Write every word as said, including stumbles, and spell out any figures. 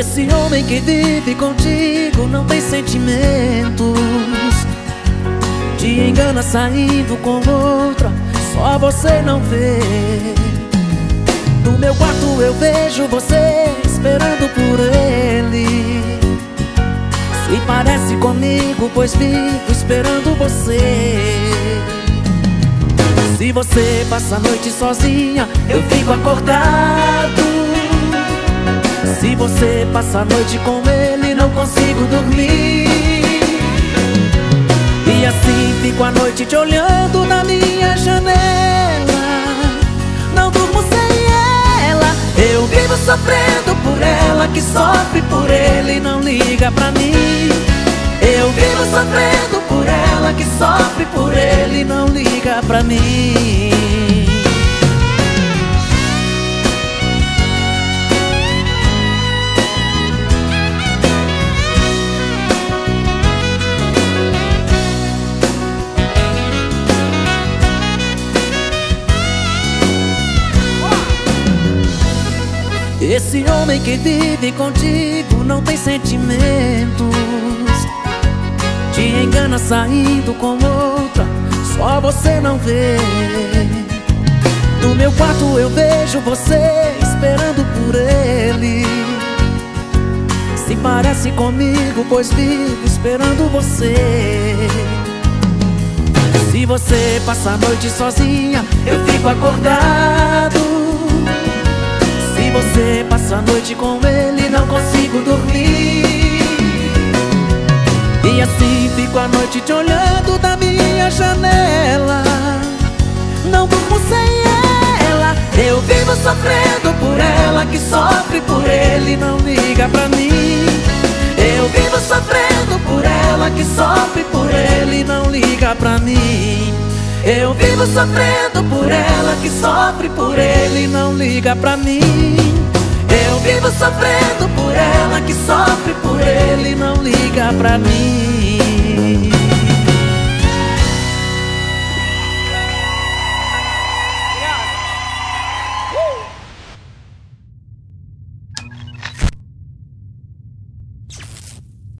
Esse homem que vive contigo não tem sentimentos. Te engana saindo com outra, só você não vê. No meu quarto eu vejo você esperando por ele. Se parece comigo, pois vivo esperando você. Se você passa a noite sozinha, eu fico acordado. Se você passa a noite com ele, não consigo dormir. E assim fico a noite te olhando na minha janela. Não durmo sem ela, eu vivo sofrendo por ela, que sofre por ele e não liga pra mim. Eu vivo sofrendo por ela, que sofre por ele e não liga pra mim. Esse homem que vive contigo não tem sentimentos. Te engana saindo com outra, só você não vê. No meu quarto eu vejo você esperando por ele. Se parece comigo, pois vivo esperando você. Se você passa a noite sozinha, eu fico acordado. Se você passa a noite com ele, não consigo dormir. E assim fico a noite te olhando da minha janela. Não durmo sem ela, eu vivo sofrendo por ela, que sofre por ele, não liga pra mim. Eu vivo sofrendo por ela, que sofre por ele, não liga pra mim. Eu vivo sofrendo por ela, que sofre por ele, não liga pra mim. Eu vivo sofrendo por ela, que sofre por ele, não liga pra mim.